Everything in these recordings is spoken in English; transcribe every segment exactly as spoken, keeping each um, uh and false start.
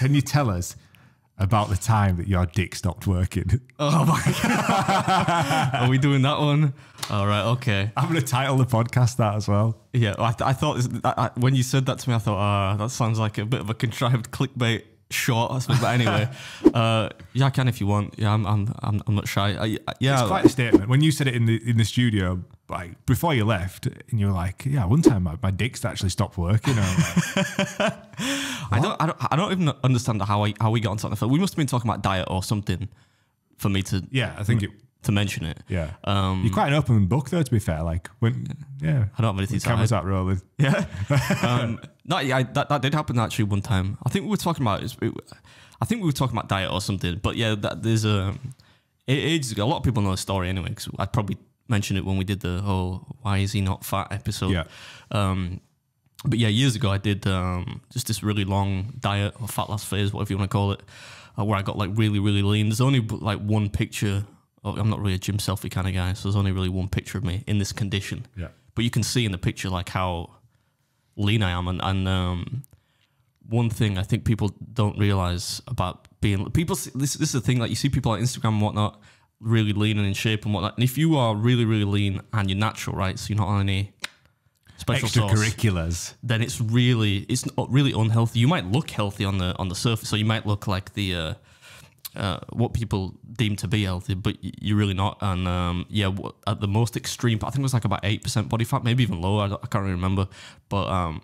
Can you tell us about the time that your dick stopped working? Oh my God. Are we doing that one? All right, okay. I'm going to title the podcast that as well. Yeah, I, th I thought I, when you said that to me, I thought, ah, oh, that sounds like a bit of a contrived clickbait short, I suppose. But anyway, uh, yeah, I can if you want. Yeah, I'm, I'm, I'm, I'm not shy. I, I, yeah, it's quite a statement. When you said it in the in the studio, like before you left, and you were like, yeah, one time my, my dick's actually stopped working. Or like, I don't, I don't, I don't even understand how I, how we got onto that. We must have been talking about diet or something for me to. Yeah, I think it. To mention it. Yeah. Um, You're quite an open book though, to be fair. Like when, yeah. I don't have anything to say. Cameras out rolling. Yeah. um, no, yeah, that, that did happen actually one time. I think we were talking about, it, it, I think we were talking about diet or something, but yeah, that, there's a, it, ages ago, a lot of people know the story anyway, because I probably mentioned it when we did the whole, why is he not fat episode. Yeah. Um, but yeah, years ago I did um, just this really long diet or fat loss phase, whatever you want to call it, uh, where I got like really, really lean. There's only like one picture. I'm not really a gym selfie kind of guy, so there's only really one picture of me in this condition. Yeah. But you can see in the picture like how lean I am, and, and um, one thing I think people don't realize about being people. This, this is the thing, like you see people on Instagram and whatnot, really lean and in shape and whatnot. And if you are really, really lean and you're natural, right? So you're not on any special extracurriculars, sauce, then it's really it's not really unhealthy. You might look healthy on the on the surface, so you might look like the. Uh, Uh, what people deem to be healthy, but you're really not. And um, yeah, at the most extreme, I think it was like about eight percent body fat, maybe even lower. I, I can't really remember. But um,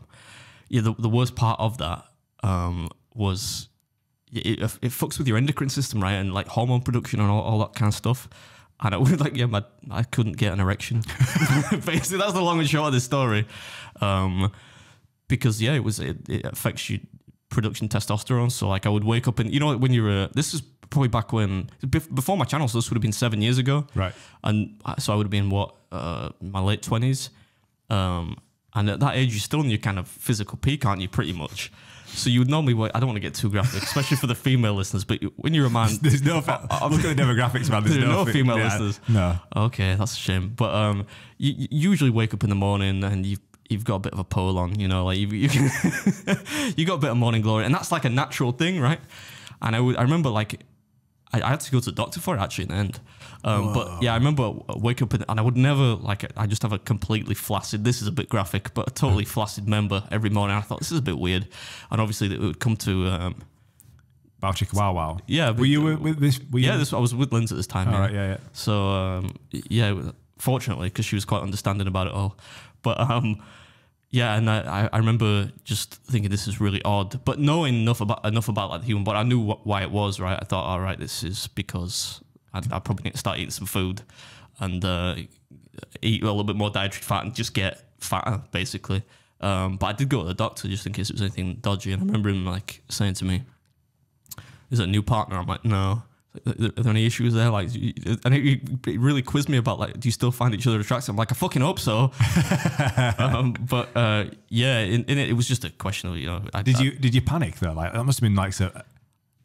yeah, the, the worst part of that um, was it, it fucks with your endocrine system, right? And like hormone production and all, all that kind of stuff. And I was like, yeah, my, I couldn't get an erection. Basically, that's the long and short of this story. Um, because yeah, it was it, it affects you production testosterone. So like I would wake up and, you know, when you're, uh, this is probably back when, before my channel, so this would have been seven years ago. Right. And so I would have been what, uh, my late twenties. Um, and at that age, you're still in your kind of physical peak, aren't you? Pretty much. So you would normally, wait, I don't want to get too graphic, especially for the female listeners, but when you're a man, there's no, I'm looking at the demographics, man. There's there no, no female yeah, listeners. No. Okay. That's a shame. But, um, you, you usually wake up in the morning and you've, you've got a bit of a pole on, you know, like you, you, you got a bit of morning glory, and that's like a natural thing, right? And I would, I remember like, I, I had to go to the doctor for it actually in the end. Um, but yeah, I remember I wake up and, and I would never like, I just have a completely flaccid, this is a bit graphic, but a totally flaccid member every morning. I thought this is a bit weird. And obviously it would come to, um, Bauchik Wow Wow. Yeah. Were you uh, with this? Were you yeah, this, I was with Linz at this time. All yeah. right, yeah, yeah. So, um, yeah, fortunately, because she was quite understanding about it all. But um, yeah, and I, I remember just thinking this is really odd, but knowing enough about enough about like the human body, I knew wh why it was, right? I thought, all right, this is because I, I probably need to start eating some food and uh, eat a little bit more dietary fat and just get fatter, basically. Um, but I did go to the doctor just in case it was anything dodgy, and I remember him like saying to me, "Is it a new partner?" I'm like, "No." Are there any issues there? Like, and it, it really quizzed me about like, do you still find each other attractive? I'm like, I fucking hope so. um, but uh, yeah, in, in it, it was just a question of, you know. I, did I, you did you panic though? Like that must have been like so.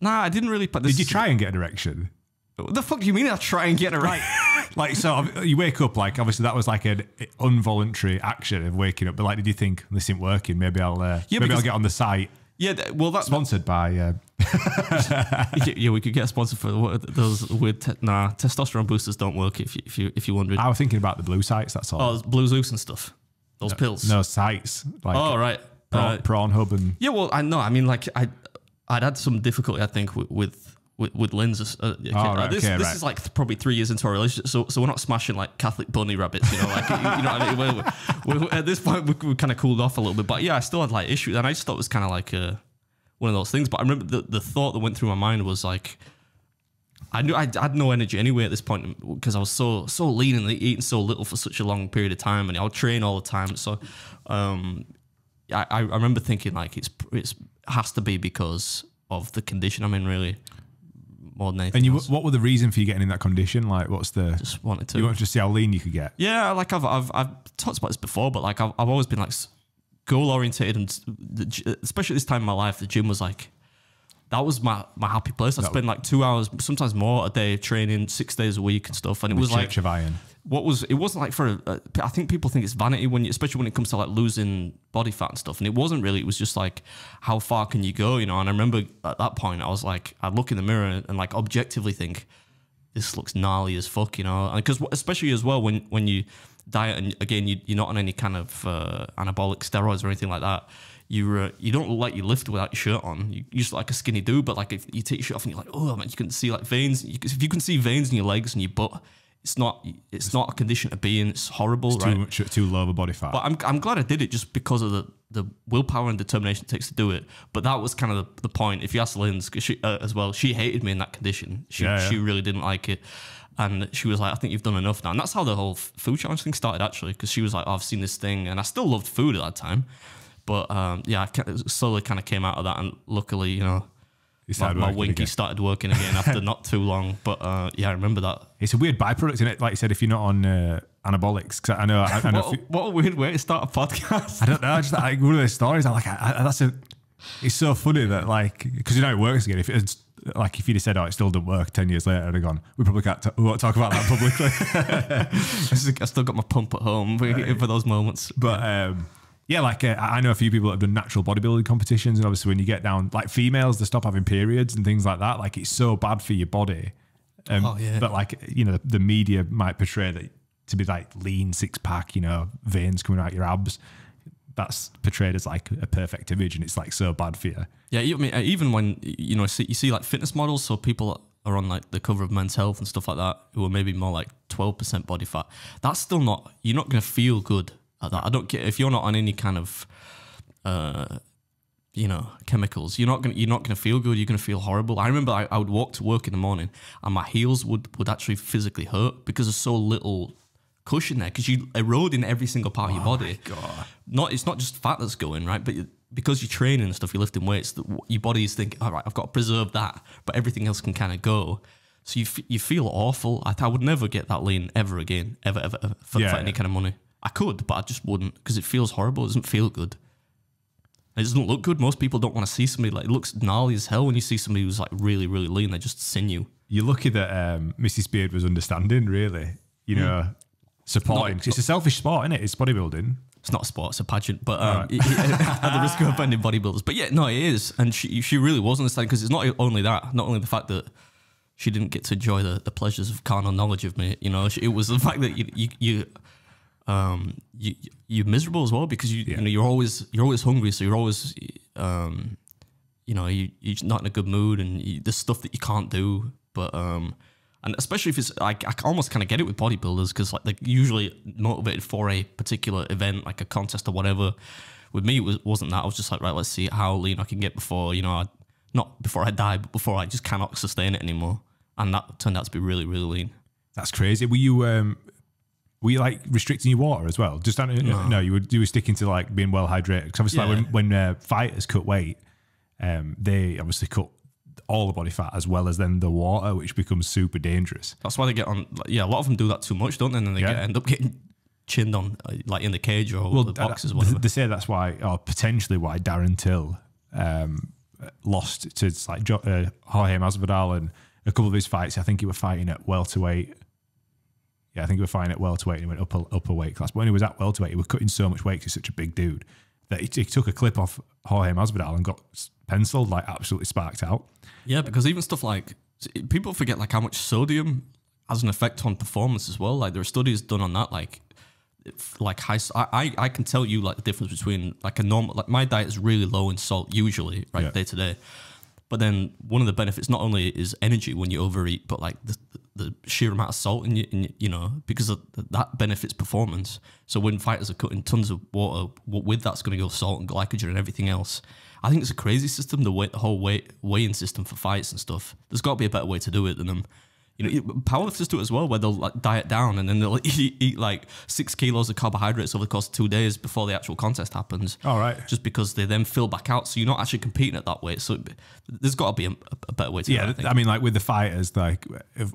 Nah, I didn't really. But did you try and get an erection? What the fuck do you mean I try and get an erection? Right. Like so, you wake up like obviously that was like an involuntary action of waking up. But like, did you think this isn't working? Maybe I'll uh, yeah, maybe I'll get on the site. Yeah, well, that's sponsored by. Uh, yeah, we could get a sponsor for those weird. Te nah, testosterone boosters don't work if you if you if you wondering. I was thinking about the blue sites. That's all. Oh, blue zoos and stuff. Those no, pills. No sites. Like oh right. Prawn, uh, prawn hub and. Yeah, well, I know. I mean, like I, I'd had some difficulty. I think with with with, with lenses. Uh, okay. oh, right, this okay, this right. is like probably three years into our relationship. So so we're not smashing like Catholic bunny rabbits. You know, like you, you know. What I mean? we're, we're, we're, at this point, we we kind of cooled off a little bit. But yeah, I still had like issues, and I just thought it was kind of like a. Uh, one of those things. But I remember the, the thought that went through my mind was like, I knew I had no energy anyway at this point because I was so, so lean and eating so little for such a long period of time. And I would train all the time. So, um, I, I remember thinking like, it's, it's has to be because of the condition I'm in really more than anything And you, else. What were the reason for you getting in that condition? Like what's the, just wanted to, you wanted to see how lean you could get. Yeah. Like I've, I've, I've talked about this before, but like, I've, I've always been like, goal oriented, and especially this time in my life, the gym was like that was my my happy place. I spent like two hours, sometimes more, a day training, six days a week and stuff. And it was like Church of Iron. what was, it wasn't like for, a, a, I think people think it's vanity when you, especially when it comes to like losing body fat and stuff. And it wasn't really, it was just like, how far can you go? You know? And I remember at that point I was like, I'd look in the mirror and like objectively think, this looks gnarly as fuck, you know? And cause especially as well, when, when you diet and again, you, you're not on any kind of uh, anabolic steroids or anything like that. You, uh, you don't look like you lift without your shirt on. You, you're just like a skinny dude, but like if you take your shirt off and you're like, oh man, you can see like veins. You, if you can see veins in your legs and your butt, It's not. It's, it's not a condition to be in. It's horrible. It's right? Too much. Too low of a body fat. But I'm. I'm glad I did it just because of the the willpower and determination it takes to do it. But that was kind of the, the point. If you ask Linz, cause she uh, as well, she hated me in that condition. She yeah, yeah. she really didn't like it, and she was like, I think you've done enough now. And that's how the whole food challenge thing started actually, because she was like, oh, I've seen this thing, and I still loved food at that time, but um, yeah, I slowly kind of came out of that, and luckily, you know. My, my winky again. started working again after not too long, but uh, yeah, I remember that. It's a weird byproduct, isn't it? Like you said, if you're not on uh, anabolics, because I know, I, I know what, a, what a weird way to start a podcast. I don't know. Just like one of those stories. I'm like, I, I, that's a. It's so funny that like, because you know it works again. If it's like, if you'd have said, oh, it still doesn't work, ten years later, I'd have gone, we probably can't. We won't talk about that publicly. I still got my pump at home for, for those moments, but. um Yeah, like uh, I know a few people that have done natural bodybuilding competitions, and obviously when you get down, like females, they stop having periods and things like that. Like it's so bad for your body. Um, oh, yeah. But like, you know, the, the media might portray that to be like lean six pack, you know, veins coming out your abs. That's portrayed as like a perfect image, and it's like so bad for you. Yeah, I mean, even when, you know, you see like fitness models, so people are on like the cover of Men's Health and stuff like that, who are maybe more like twelve percent body fat. That's still not, you're not going to feel good. That. I don't care if you're not on any kind of, uh, you know, chemicals. You're not gonna you're not gonna feel good. You're gonna feel horrible. I remember I, I would walk to work in the morning, and my heels would would actually physically hurt because there's so little cushion there, because you erode in every single part oh of your body. My God. Not it's not just fat that's going right, but. You, because you're training and stuff, you're lifting weights. The, your body is thinking, all right, I've got to preserve that, but everything else can kind of go. So you f you feel awful. I, I would never get that lean ever again, ever ever, ever for, yeah, for any yeah. kind of money. I could, but I just wouldn't, because it feels horrible. It doesn't feel good. It doesn't look good. Most people don't want to see somebody like, it looks gnarly as hell when you see somebody who's like really, really lean. They just sinew. You're lucky that um, Missus Beard was understanding, really. You know, mm. supporting. Not, it's a selfish sport, isn't it? It's bodybuilding. It's not a sport, it's a pageant, but um, right. it, it, at the risk of offending bodybuilders. But yeah, no, it is. And she, she really was understanding, because it's not only that, not only the fact that she didn't get to enjoy the, the pleasures of carnal knowledge of me. You know, she, it was the fact that you... you, you Um, you you're miserable as well, because you yeah. you know you're always you're always hungry, so you're always um, you know you you're not in a good mood, and you, there's stuff that you can't do. But um, and especially if it's like I almost kind of get it with bodybuilders, because like they're usually motivated for a particular event, like a contest or whatever. With me, it was, wasn't that. I was just like, right, let's see how lean I can get before you know I, not before I die, but before I just cannot sustain it anymore. And that turned out to be really really lean. That's crazy. Were you um? Were you like restricting your water as well? Just don't, no. no, you were you were sticking to like being well hydrated. Because obviously, yeah. like when when uh, fighters cut weight, um, they obviously cut all the body fat as well as then the water, which becomes super dangerous. That's why they get on. Like, yeah, a lot of them do that too much, don't they? And then they yeah. get, end up getting chinned on, like in the cage or well, the boxes. Whatever. They say that's why, or potentially why, Darren Till um, lost to like uh, Jorge Masvidal in a couple of his fights. I think he was fighting at welterweight. Yeah, I think he was fine at welterweight, and he went up a, up a weight class. But when he was at welterweight, he was cutting so much weight because he's such a big dude that he, he took a clip off Jorge Masvidal and got penciled, like absolutely sparked out. Yeah, because even stuff like, people forget like how much sodium has an effect on performance as well. Like there are studies done on that, like like high, I, I can tell you like the difference between like a normal, like my diet is really low in salt usually, right, yeah. day to day. But then one of the benefits not only is energy when you overeat, but like the, the sheer amount of salt in you, in, you know, because of that benefits performance. So when fighters are cutting tons of water, with that's going to go salt and glycogen and everything else. I think it's a crazy system, the, way, the whole weigh, weighing system for fights and stuff. There's got to be a better way to do it than them. You know, powerlifters do it as well, where they'll like diet down and then they'll eat, eat like six kilos of carbohydrates over the course of two days before the actual contest happens. All right. Just because they then fill back out, so you're not actually competing at that weight. So it, there's got to be a, a better way to. Yeah, do that, I, I mean, like with the fighters, like if,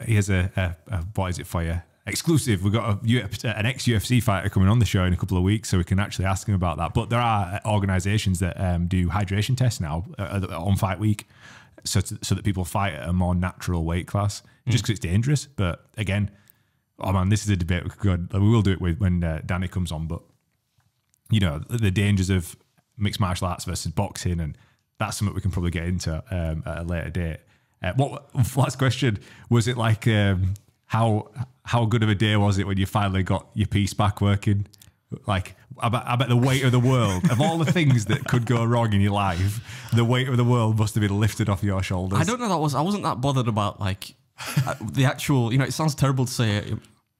here's a, a, a what is it for you? Exclusive. We've got a, an ex-U F C fighter coming on the show in a couple of weeks, so we can actually ask him about that. But there are organisations that um, do hydration tests now uh, on fight week. So, to, so that people fight at a more natural weight class, just because mm. it's dangerous. But again, oh man, this is a debate we could go, we will do it with when uh, Danny comes on, but you know, the dangers of mixed martial arts versus boxing, and that's something we can probably get into um, at a later date. Uh, what last question was it like? Um, how how good of a day was it when you finally got your piece back working? Like, I bet, I bet the weight of the world, of all the things that could go wrong in your life, the weight of the world must have been lifted off your shoulders. I don't know. That was I wasn't that bothered about like the actual. You know, it sounds terrible to say it,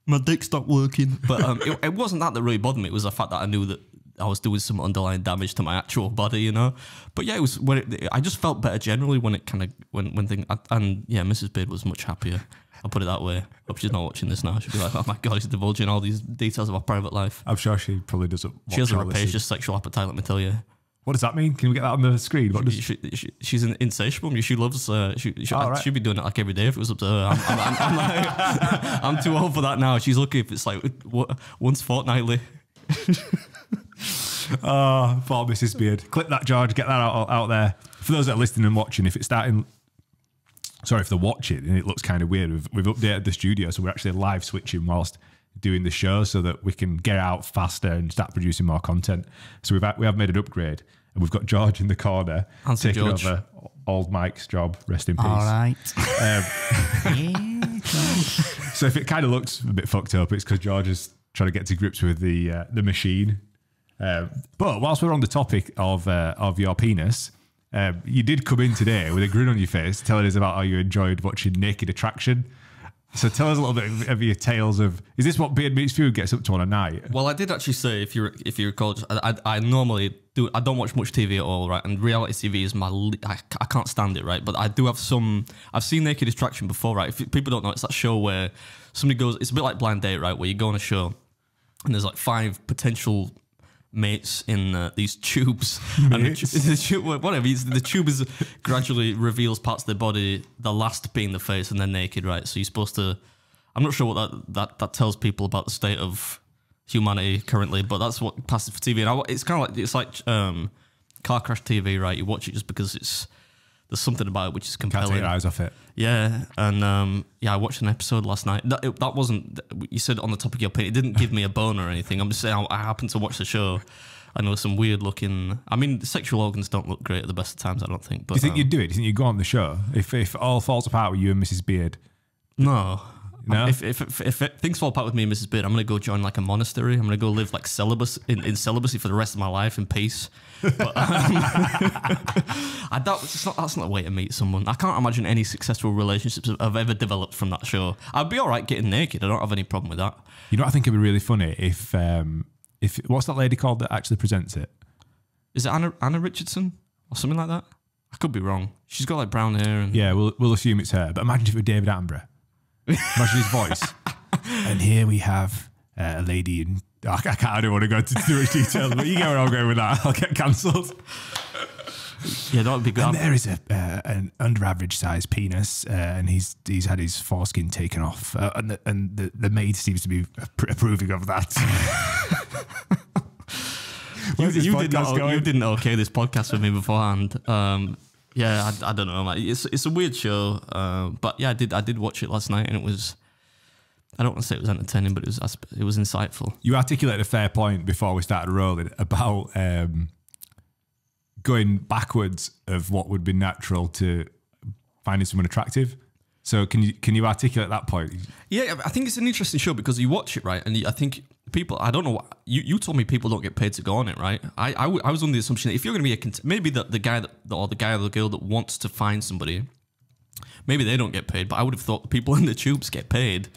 my dick stopped working, but um, it, it wasn't that that really bothered me. It was the fact that I knew that I was doing some underlying damage to my actual body, you know. But yeah, it was when it, I just felt better generally when it kind of when when thing and yeah, Missus Beard was much happier. I'll put it that way. I hope she's not watching this now. She'll be like, "Oh my god, he's divulging all these details of our private life." I'm sure she probably doesn't. She has a rapacious sexual appetite. Let me tell you. What does that mean? Can we get that on the screen? What does she, she, she, she's an insatiable. She loves. Uh, she she oh, right. She'd be doing it like every day if it was up to her. I'm, I'm, I'm, I'm, like, I'm too old for that now. She's lucky if it's like what, once fortnightly. Oh, poor Missus Beard. Clip that, George. Get that out, out there. For those that are listening and watching, if it's starting, sorry, if they're watching and it looks kind of weird, we've, we've updated the studio, so we're actually live switching whilst doing the show so that we can get out faster and start producing more content. So we've we have made an upgrade, and we've got George in the corner Answer taking George. over old Mike's job. Rest in peace. All right. Um, so if it kind of looks a bit fucked up, it's because George is trying to get to grips with the uh, the machine. Uh, but whilst we're on the topic of uh, of your penis, uh, you did come in today with a grin on your face telling us about how you enjoyed watching Naked Attraction. So tell us a little bit of your tales of, is this what Beard Meets Food gets up to on a night? Well, I did actually say, if you if you recall, I, I, I normally do, I don't watch much T V at all, right? And reality T V is my, I, I can't stand it, right? But I do have some, I've seen Naked Attraction before, right? If people don't know, it's that show where somebody goes, it's a bit like Blind Date, right? Where you go on a show and there's like five potential mates in uh, these tubes, and the, the tube, whatever. The tube is gradually reveals parts of their body. The last being the face, and they're naked, right? So you're supposed to. I'm not sure what that that that tells people about the state of humanity currently, but that's what passes for T V. And I, it's kind of like it's like um, car crash T V, right? You watch it just because it's there's something about it which is compelling. Can't take your eyes off it. Yeah, and um, yeah, I watched an episode last night. That it, that wasn't you said on the topic of your opinion. It didn't give me a bone or anything. I'm just saying I, I happened to watch the show. I know some weird looking. I mean, the sexual organs don't look great at the best of times. I don't think. But do you think um, you'd do it? Do you think you'd go on the show if if all falls apart with you and Missus Beard? No. No? If, if, if, if it, things fall apart with me and Missus Beard, I'm going to go join like a monastery. I'm going to go live like celibacy, in, in celibacy for the rest of my life in peace. But um, I doubt, it's not, that's not a way to meet someone. I can't imagine any successful relationships I've ever developed from that show. I'd be all right getting naked. I don't have any problem with that. You know what I think it'd be really funny if, um, if what's that lady called that actually presents it? Is it Anna, Anna Richardson or something like that? I could be wrong. She's got like brown hair. And yeah, we'll, we'll assume it's her. But imagine if it were David Attenborough. Imagine his voice. And here we have uh, a lady in. Oh, I can't. I don't want to go into too much detail, but you get where I'm going with that. I'll get cancelled. Yeah, that would be good. And there is a uh, an under-average size penis, uh, and he's he's had his foreskin taken off, uh, and the, and the the maid seems to be approving of that. you, you, did not, you didn't okay this podcast with me beforehand. Um, Yeah, I, I don't know. Like, it's it's a weird show, uh, but yeah, I did I did watch it last night, and it was I don't want to say it was entertaining, but it was it was insightful. You articulated a fair point before we started rolling about um, going backwards of what would be natural to finding someone attractive. So can you can you articulate that point? Yeah, I think it's an interesting show because you watch it, right, and you, I think. People, I don't know. What, you you told me people don't get paid to go on it, right? I I, w I was under the assumption that if you're going to be a maybe the the guy that or the guy or the girl that wants to find somebody, maybe they don't get paid. But I would have thought the people in the tubes get paid.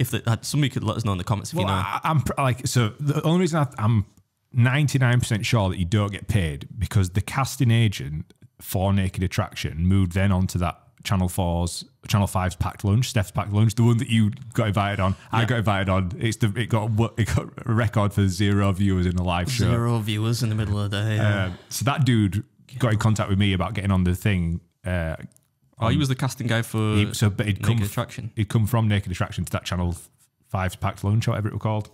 If they, somebody could let us know in the comments, if well, you know. I, I'm like so. The only reason I, I'm ninety-nine percent sure that you don't get paid because the casting agent for Naked Attraction moved then onto that. Channel four's, Channel five's Packed Lunch, Steph's Packed Lunch, the one that you got invited on, yeah. I got invited on. It's the it got it got a record for zero viewers in a live show. Zero viewers in the middle of the day. Yeah. Uh, so that dude got in contact with me about getting on the thing. Uh, oh, on, he was the casting guy for he, so, but he'd Naked come, Attraction. He'd come from Naked Attraction to that Channel five's Packed Lunch, or whatever it was called.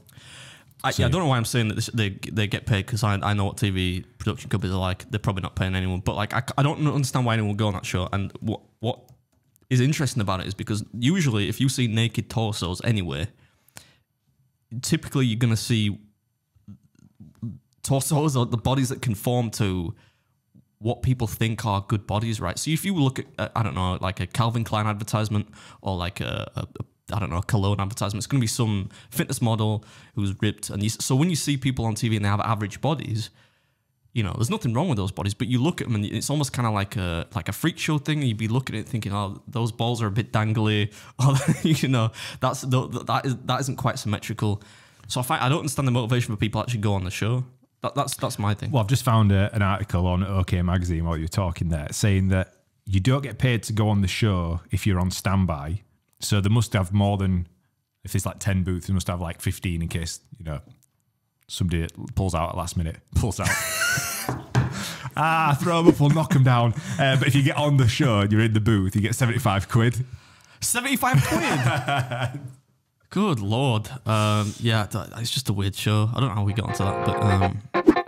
I, so, yeah, I don't know why I'm saying that this, they they get paid because I I know what T V production companies are like. They're probably not paying anyone, but like I, I don't understand why anyone would go on that show. And what what is interesting about it is because usually if you see naked torsos anywhere, typically you're going to see torsos or the bodies that conform to what people think are good bodies, right? So if you look at, uh, I don't know, like a Calvin Klein advertisement or like a, a, a I don't know, a cologne advertisement, it's going to be some fitness model who's ripped. And you, so when you see people on T V and they have average bodies, you know, there's nothing wrong with those bodies, but you look at them and it's almost kind of like a like a freak show thing. And you'd be looking at it thinking, oh, those balls are a bit dangly, or you know, that's that is that isn't quite symmetrical. So I find, I don't understand the motivation for people actually go on the show. That, that's that's my thing. Well, I've just found a, an article on OK Magazine while you're talking there, saying that you don't get paid to go on the show if you're on standby. So they must have more than, if there's like ten booths, they must have like fifteen in case, you know, somebody pulls out at last minute, pulls out. ah, throw him up, we'll knock him down. Uh, but if you get on the show and you're in the booth, you get seventy-five quid. seventy-five quid? Good Lord. Um, yeah, it's just a weird show. I don't know how we got onto that, but... Um